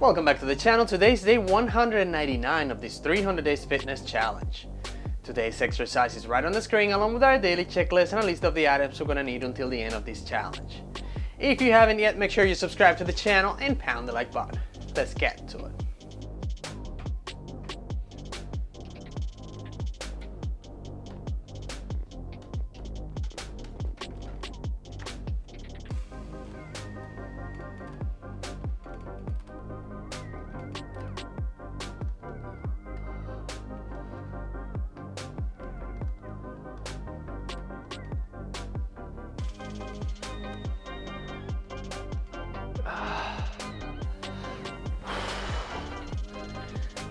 Welcome back to the channel. Today's day 199 of this 300 days fitness challenge. Today's exercise is right on the screen along with our daily checklist and a list of the items we're gonna need until the end of this challenge. If you haven't yet, make sure you subscribe to the channel and pound the like button. Let's get to it.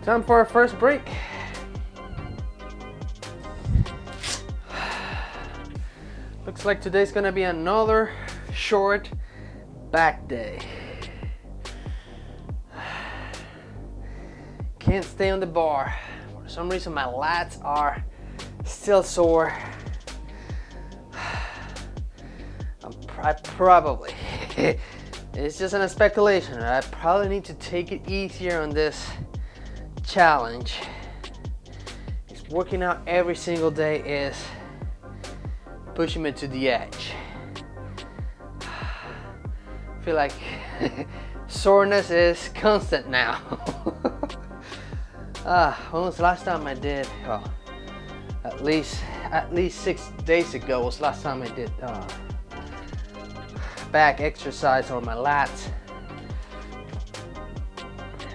Time for our first break. Looks like today's gonna be another short back day. Can't stay on the bar. For some reason my lats are still sore. I probably, it's just a speculation, I probably need to take it easier on this challenge. It's working out every single day is pushing me to the edge. I feel like soreness is constant now. When was the last time I did? Well, at least 6 days ago was the last time I did back exercise on my lats.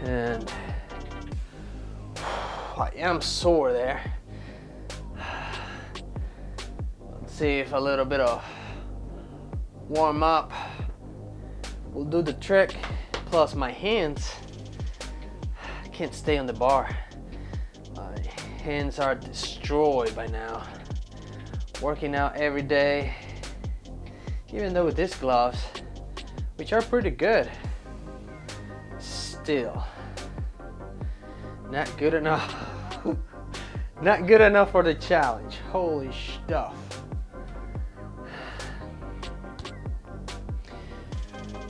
And I am sore there. Let's see if a little bit of warm up will do the trick. Plus my hands, I can't stay on the bar. My hands are destroyed by now. Working out every day, even though with these gloves, which are pretty good, still not good enough. Not good enough for the challenge. Holy stuff.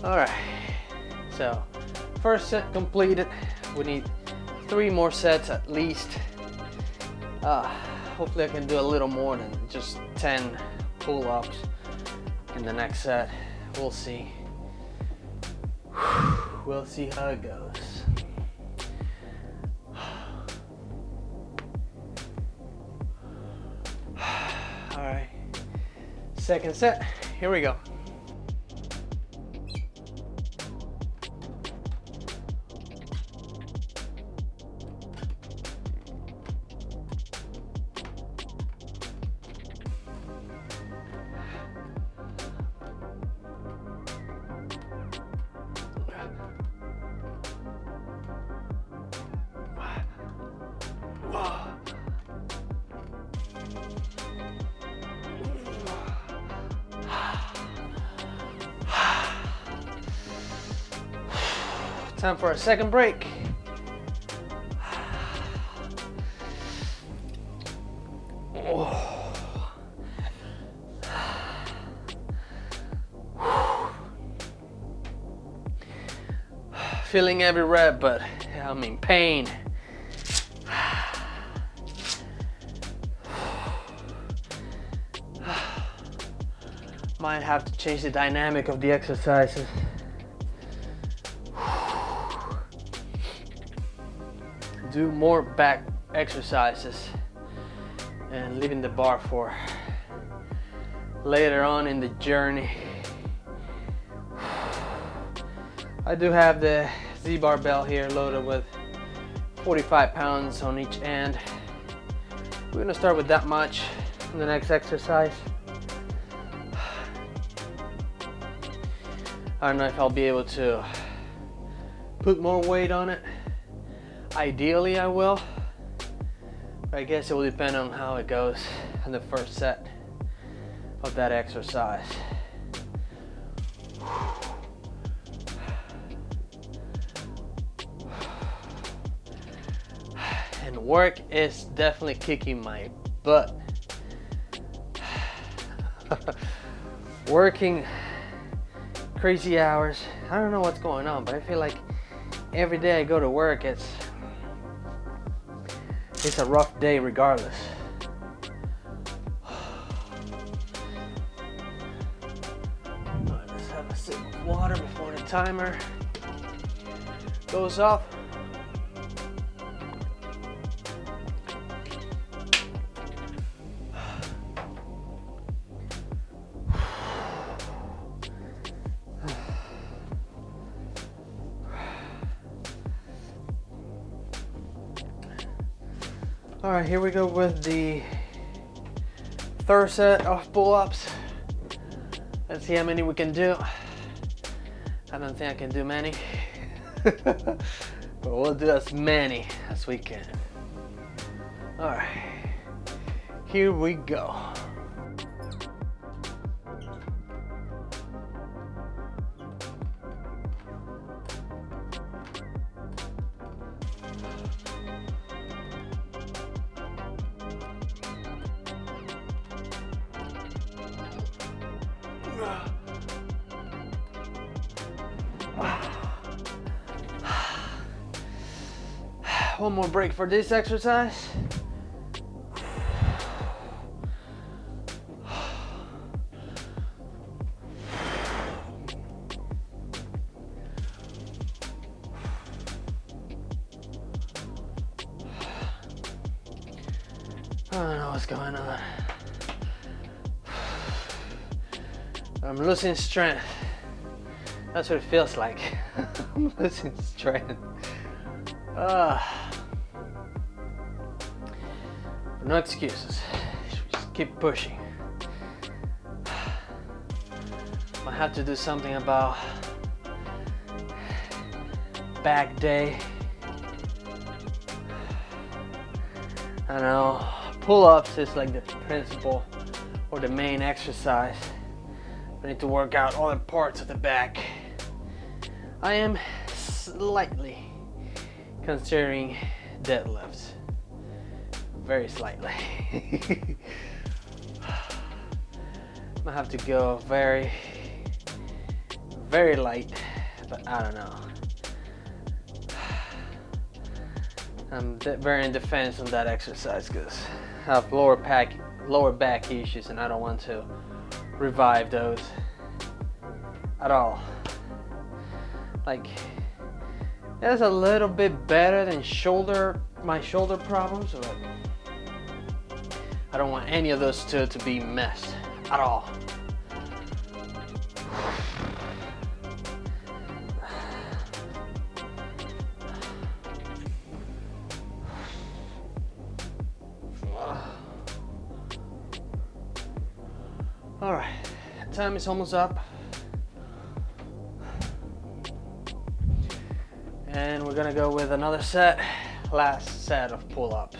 All right, so first set completed. We need 3 more sets at least. Hopefully I can do a little more than just 10 pull-ups in the next set. We'll see. We'll see how it goes. Alright, second set, here we go. Time for a second break. Oh. Feeling every rep, but I'm in pain. Might have to change the dynamic of the exercises. Do more back exercises and leaving the bar for later on in the journey. I do have the Z barbell here loaded with 45 pounds on each end. We're gonna start with that much in the next exercise. I don't know if I'll be able to put more weight on it. Ideally I will, but I guess it will depend on how it goes in the first set of that exercise. And work is definitely kicking my butt. Working crazy hours. I don't know what's going on, but I feel like every day I go to work, it's a rough day regardless. I'll just have a sip of water before the timer goes off. All right, here we go with the third set of pull-ups. Let's see how many we can do. I don't think I can do many, but we'll do as many as we can. All right, here we go. One more break for this exercise. I don't know what's going on. I'm losing strength. That's what it feels like. I'm losing strength. No excuses. Just keep pushing. I have to do something about back day. I know pull-ups is like the principal or the main exercise. I need to work out all the parts of the back. I am slightly considering deadlifts. Very slightly. I'm gonna have to go very, very light, but I don't know. I'm very in defense on that exercise because I have lower back issues and I don't want to revive those at all. Like, that's a little bit better than my shoulder problems, but I don't want any of those two to be messed at all. All right, time is almost up. And we're gonna go with another set, last set of pull-ups.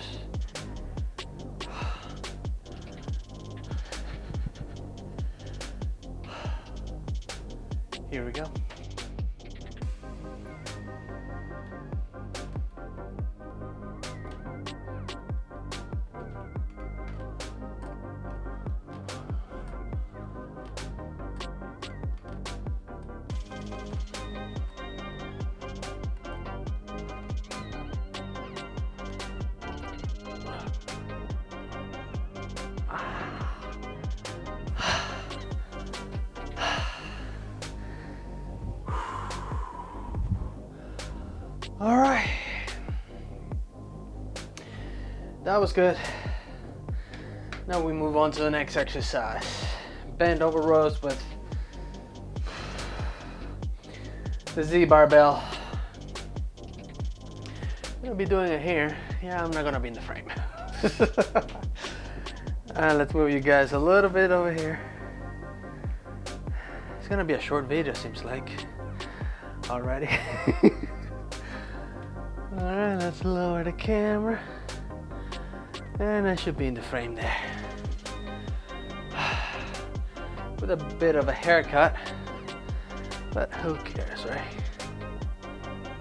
Here we go. All right, that was good. Now we move on to the next exercise. Bend over rows with the Z barbell. I'm gonna be doing it here. Yeah, I'm not gonna be in the frame. All right, let's move you guys a little bit over here. It's gonna be a short video, seems like. Alrighty. All right, let's lower the camera. And I should be in the frame there. With a bit of a haircut, but who cares, right?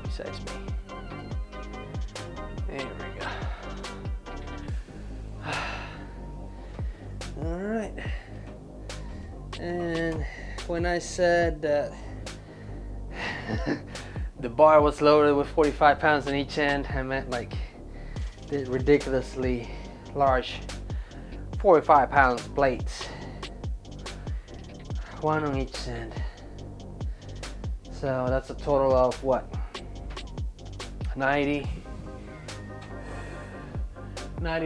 Besides me. There we go. All right. And when I said that The bar was loaded with 45 pounds on each end. I meant like the ridiculously large 45 pounds plates, one on each end. So that's a total of what, 90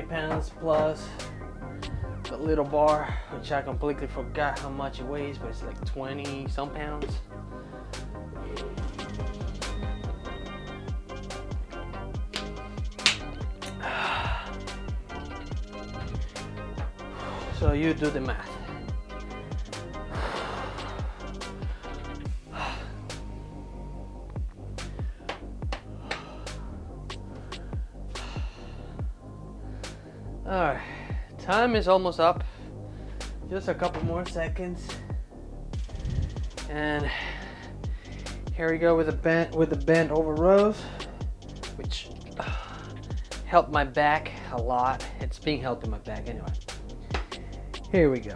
pounds plus the little bar, which I completely forgot how much it weighs, but it's like 20 some pounds. So you do the math. All right, time is almost up. Just a couple more seconds, and here we go with the bent over rows, which helped my back a lot. It's being helping my back anyway. Here we go.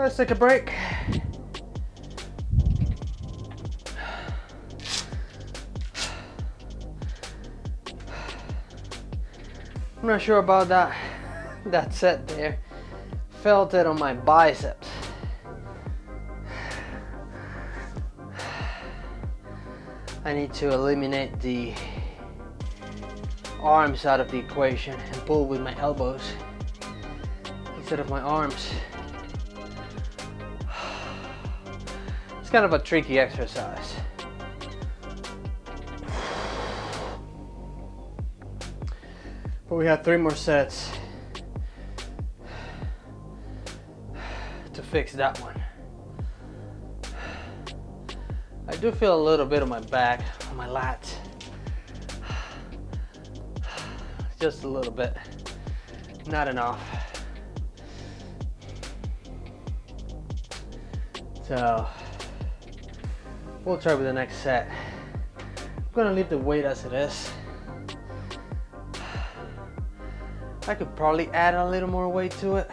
Let's take a break. I'm not sure about that set there. Felt it on my biceps. I need to eliminate the arms out of the equation and pull with my elbows instead of my arms. It's kind of a tricky exercise. But we have three more sets to fix that one. I do feel a little bit on my back, on my lats. Just a little bit, not enough. So we'll try with the next set. I'm gonna leave the weight as it is. I could probably add a little more weight to it,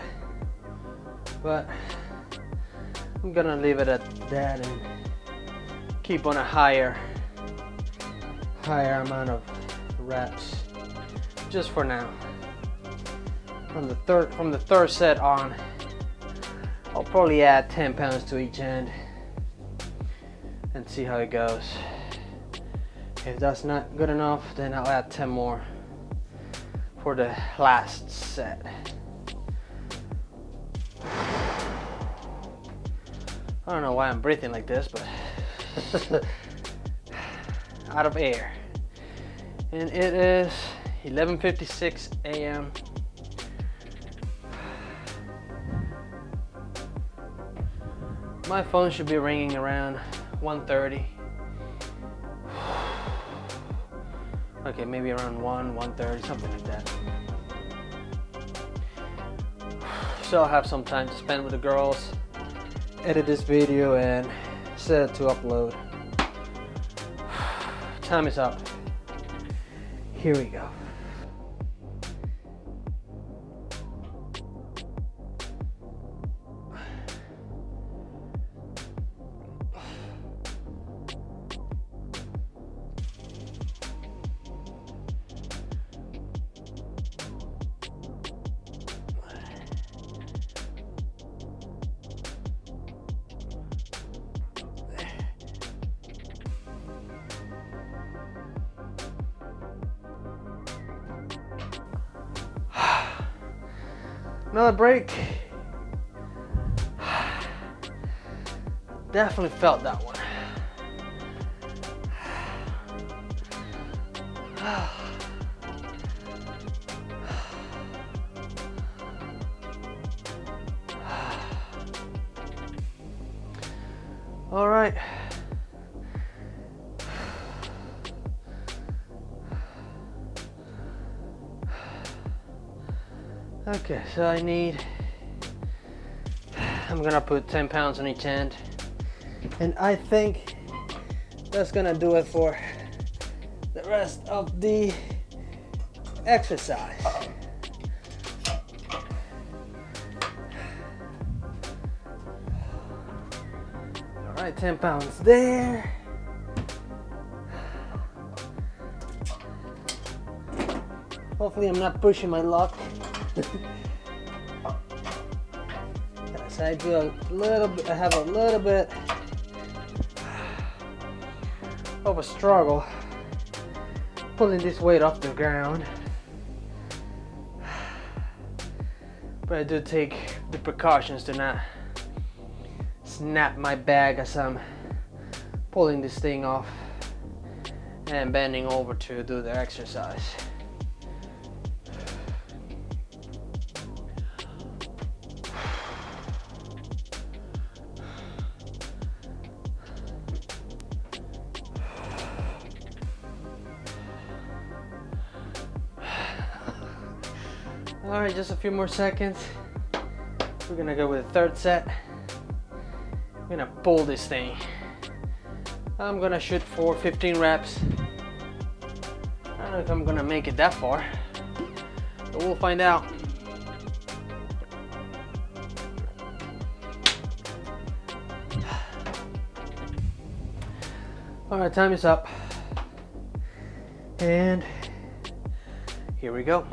but I'm gonna leave it at that and keep on a higher amount of reps just for now. From the third set on, I'll probably add 10 pounds to each end and see how it goes. If that's not good enough, then I'll add 10 more for the last set. I don't know why I'm breathing like this, but out of air. And it is 11:56 a.m. My phone should be ringing around 1:30. Okay, maybe around 1:30, something like that. So I'll have some time to spend with the girls, edit this video and set it to upload. Time is up. Here we go. Another break. Definitely felt that one. All right. Okay, so I'm gonna put 10 pounds on each hand, and I think that's gonna do it for the rest of the exercise. All right, 10 pounds there. Hopefully I'm not pushing my luck. So I do a little bit, I have a little bit of a struggle pulling this weight off the ground, but I do take the precautions to not snap my bag as I'm pulling this thing off and bending over to do the exercise. Alright, just a few more seconds. We're gonna go with the third set. I'm gonna pull this thing. I'm gonna shoot for 15 reps. I don't know if I'm gonna make it that far, but we'll find out. Alright, time is up. And here we go.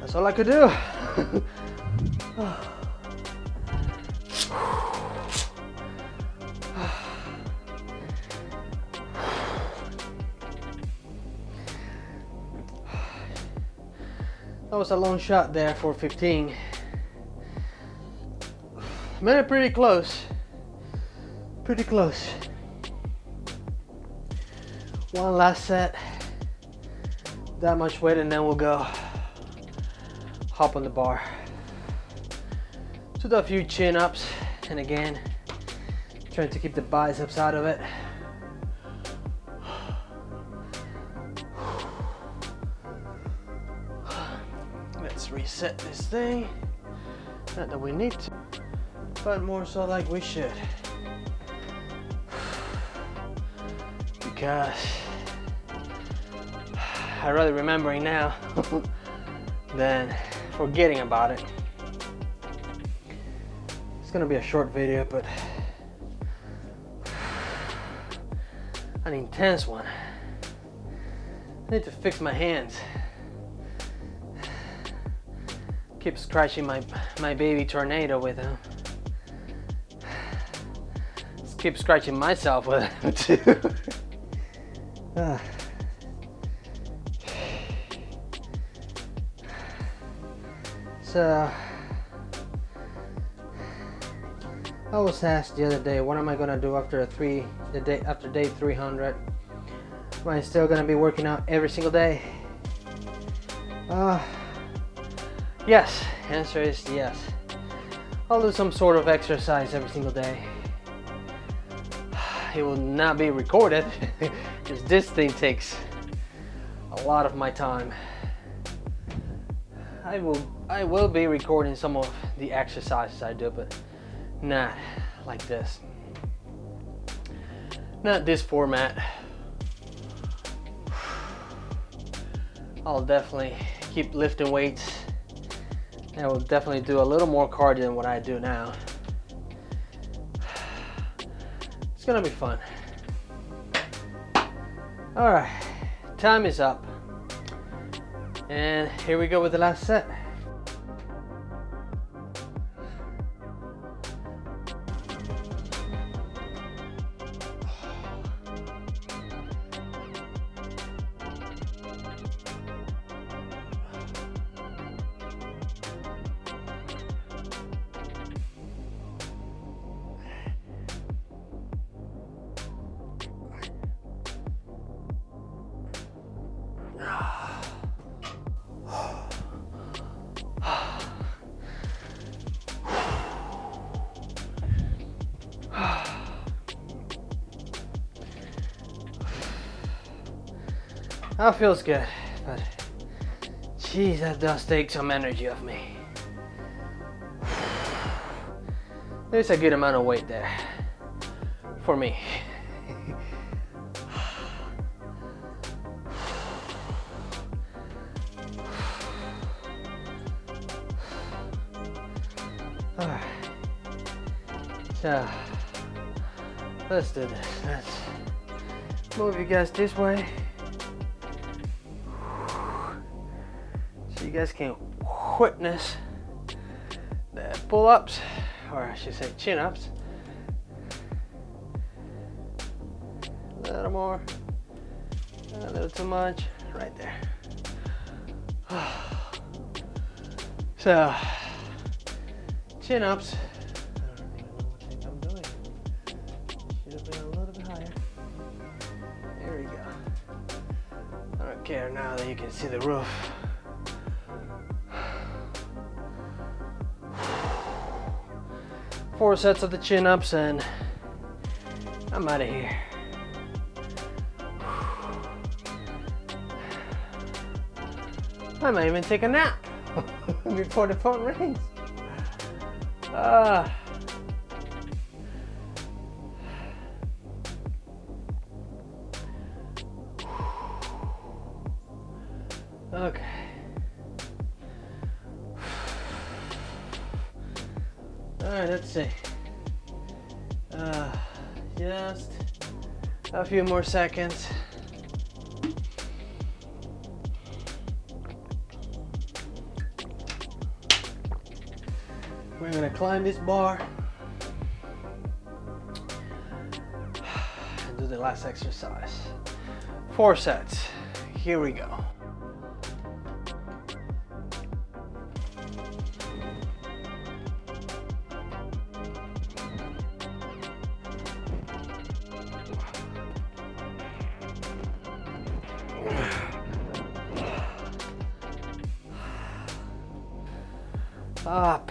That's all I could do. That was a long shot there for 15. Made it pretty close. Pretty close. One last set. That much weight, and then we'll go. Hop on the bar. So do a few chin ups, and again, trying to keep the biceps out of it. Let's reset this thing. Not that we need to, but more so like we should. Because I'd rather remembering now than forgetting about it. It's gonna be a short video, but an intense one. I need to fix my hands. Keep scratching my baby tornado with them. Just keep scratching myself with them too. So I was asked the other day, what am I gonna do after day 300? Am I still gonna be working out every single day? Yes, answer is yes. I'll do some sort of exercise every single day. It will not be recorded because this thing takes a lot of my time. I will be recording some of the exercises I do, but not like this. Not this format. I'll definitely keep lifting weights, and I will definitely do a little more cardio than what I do now. It's gonna be fun. All right, time is up. And here we go with the last set. That feels good, but geez, that does take some energy off me. There's a good amount of weight there for me. All right, so let's do this. Let's move you guys this way. You guys can witness the pull-ups, or I should say chin-ups. A little more, a little too much, right there. So, chin-ups. I don't even know what the heck I'm doing. Should have been a little bit higher. There we go. I don't care now that you can see the roof. Four sets of the chin-ups and I'm out of here. I might even take a nap before the phone rings. Okay. Alright, let's see. Just a few more seconds. We're gonna climb this bar and do the last exercise. 4 sets. Here we go.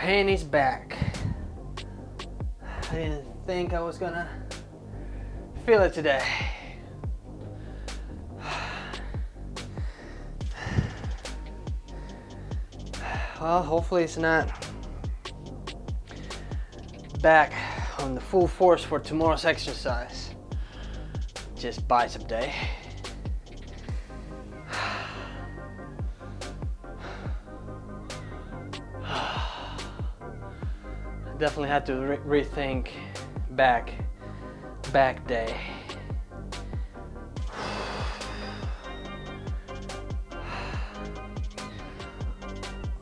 Pain is back. I didn't think I was gonna feel it today. Well, hopefully it's not back on the full force for tomorrow's exercise. Just bicep day. Definitely had to rethink back day.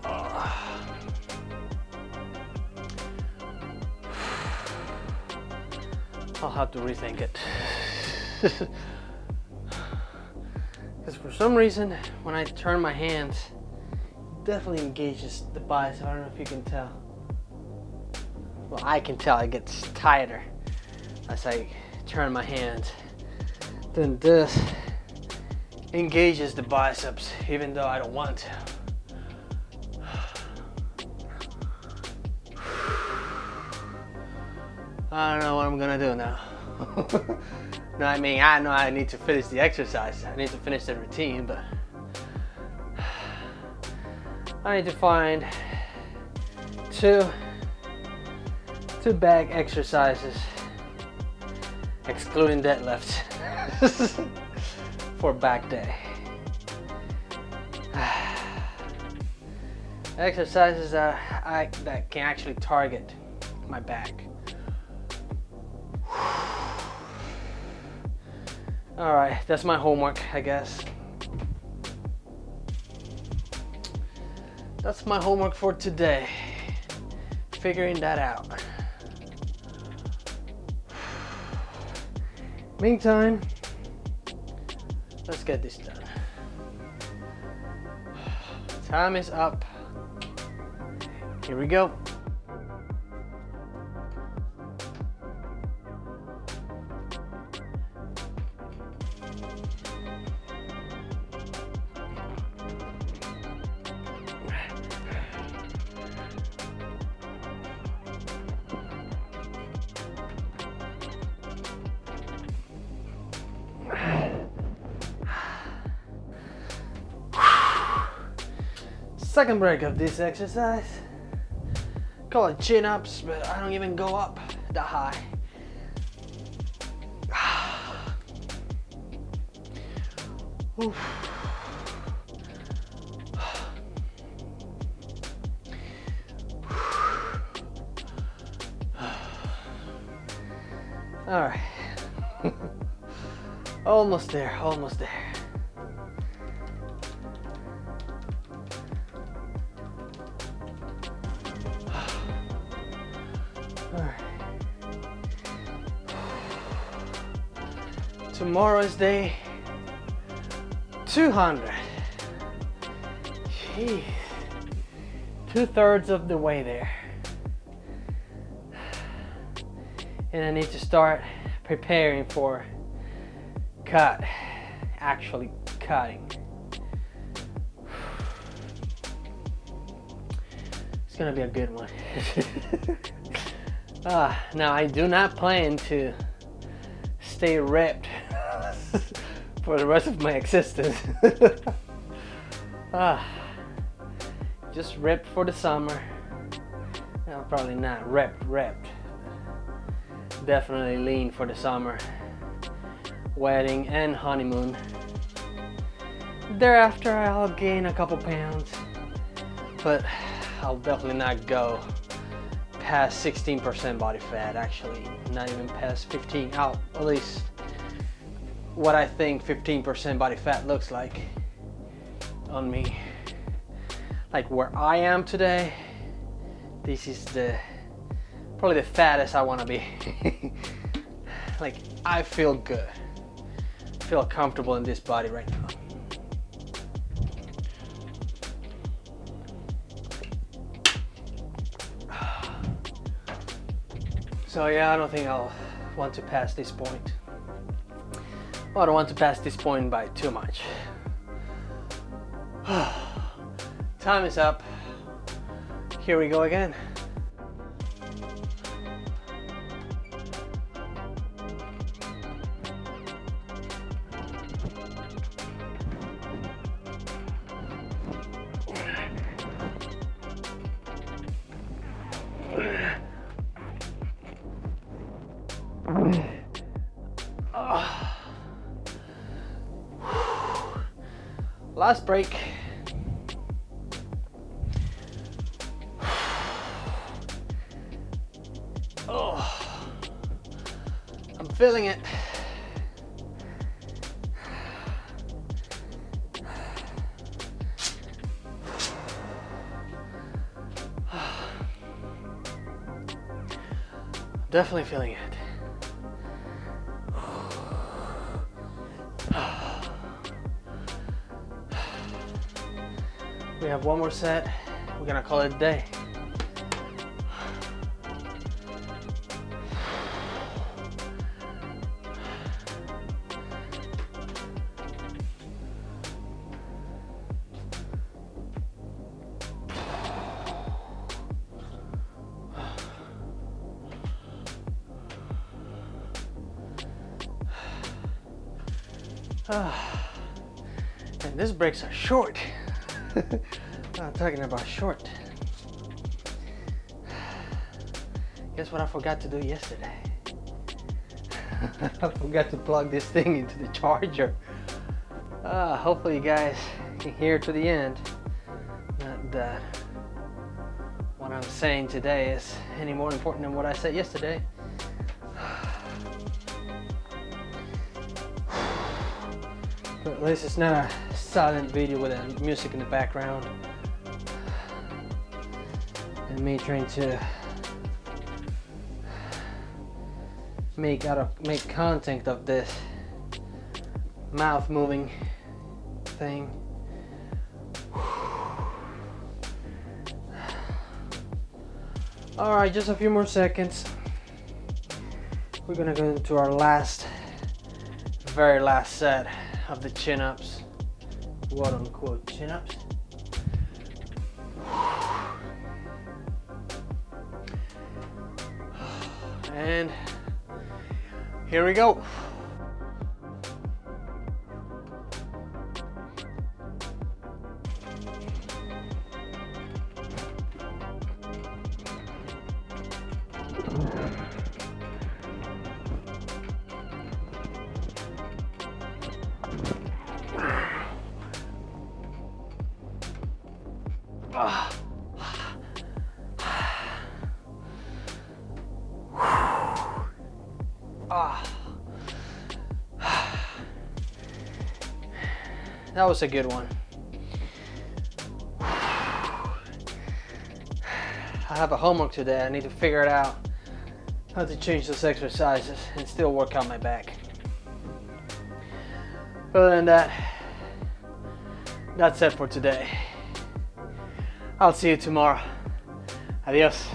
I'll have to rethink it. Because for some reason, when I turn my hands, it definitely engages the bicep. I don't know if you can tell. Well, I can tell it gets tighter as I turn my hands. Then this engages the biceps, even though I don't want to. I don't know what I'm gonna do now. No, I mean, I know I need to finish the exercise. I need to finish the routine, but I need to find two bag exercises, excluding deadlifts, for back day. Exercises that can actually target my back. All right, that's my homework, I guess. That's my homework for today. Figuring that out. Meantime, let's get this done. Time is up. Here we go. Second break of this exercise. Call it chin-ups, but I don't even go up that high. All right. Almost there, almost there. Tomorrow is day 200. Jeez. 2/3 of the way there. And I need to start preparing for cut, actually cutting. It's gonna be a good one. Now I do not plan to stay ripped for the rest of my existence. Just ripped for the summer. No, probably not ripped. Definitely lean for the summer. Wedding and honeymoon. Thereafter I'll gain a couple pounds, but I'll definitely not go past 16% body fat, actually not even past 15. Out at least what I think 15% body fat looks like on me. Like where I am today, this is probably the fattest I want to be. Like I feel good, I feel comfortable in this body right now. So yeah, I don't think I'll want to pass this point. Well, I don't want to pass this point by too much. Time is up. Here we go again. Last break. Oh, I'm feeling it. Definitely feeling it. We have one more set. We're gonna call it a day. And these breaks are short. I'm talking about short. Guess what I forgot to do yesterday? I forgot to plug this thing into the charger. Hopefully you guys can hear to the end. Not that what I'm saying today is any more important than what I said yesterday. but at least it's not a silent video with that music in the background and me trying to make content of this mouth moving thing. All right, just a few more seconds. We're gonna go into our last, very last set of the chin-ups, quote unquote chin-ups. And here we go. That was a good one. I have a homework today. I need to figure it out how to change those exercises and still work out my back. Other than that, that's it for today. I'll see you tomorrow. Adios.